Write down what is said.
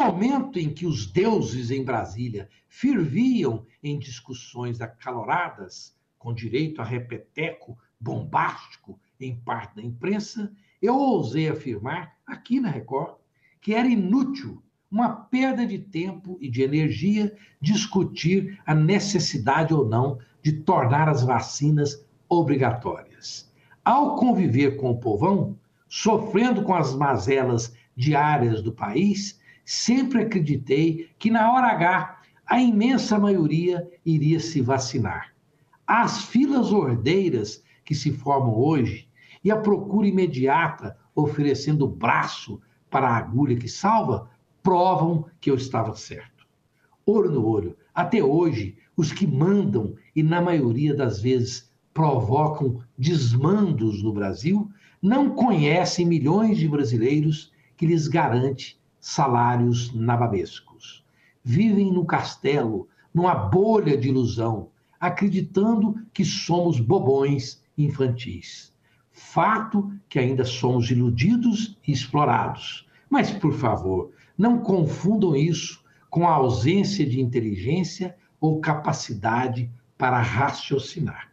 momento em que os deuses em Brasília ferviam em discussões acaloradas, com direito a repeteco bombástico em parte da imprensa, eu ousei afirmar, aqui na Record, que era inútil, uma perda de tempo e de energia, discutir a necessidade ou não de tornar as vacinas obrigatórias. Ao conviver com o povão, sofrendo com as mazelas diárias do país, sempre acreditei que, na hora H, a imensa maioria iria se vacinar. As filas ordeiras que se formam hoje e a procura imediata oferecendo o braço para a agulha que salva, provam que eu estava certo. Olho no olho, até hoje, os que mandam e, na maioria das vezes, provocam desmandos no Brasil, não conhecem milhões de brasileiros que lhes garante salários nababescos. Vivem no castelo, numa bolha de ilusão, acreditando que somos bobões infantis. Fato que ainda somos iludidos e explorados. Mas, por favor, não confundam isso com a ausência de inteligência ou capacidade para raciocinar.